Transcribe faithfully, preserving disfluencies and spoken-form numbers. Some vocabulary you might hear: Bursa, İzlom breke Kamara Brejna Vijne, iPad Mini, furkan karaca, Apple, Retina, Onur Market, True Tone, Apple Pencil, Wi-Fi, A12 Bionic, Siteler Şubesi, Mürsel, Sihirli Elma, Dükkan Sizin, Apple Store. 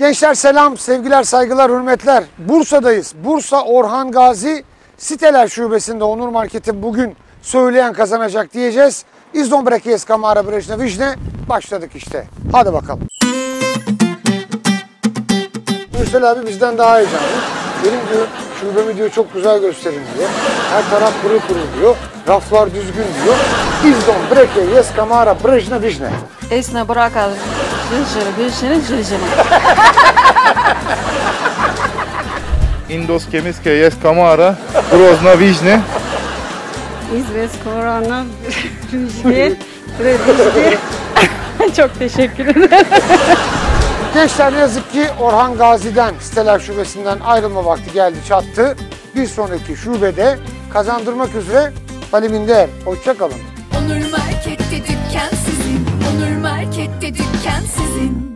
Gençler selam, sevgiler, saygılar, hürmetler. Bursa'dayız. Bursa Orhangazi Siteler Şubesi'nde Onur Market'i bugün söyleyen kazanacak diyeceğiz. İzlom breke Kamara Brejna Vijne başladık işte. Hadi bakalım. Mürsel abi bizden daha heyecanlı. Benim diyor şubemi diyor çok güzel gösterin diyor. Her taraf kuru kuru diyor. Raflar düzgün diyor. İzlom breke Kamara Brejna Vijne. Esna bırakalım. İndos kemiske yes kamara grozna vijne. İzves korona vijne. Çok teşekkür ederim. Gençler yazık ki Orhan Gazi'den, Siteler Şubesi'nden ayrılma vakti geldi çattı. Bir sonraki şubede kazandırmak üzere Paliminde. Hoşça kalın. Onur Market'te dükkan sizin. Onur Market'te dükkan sizin.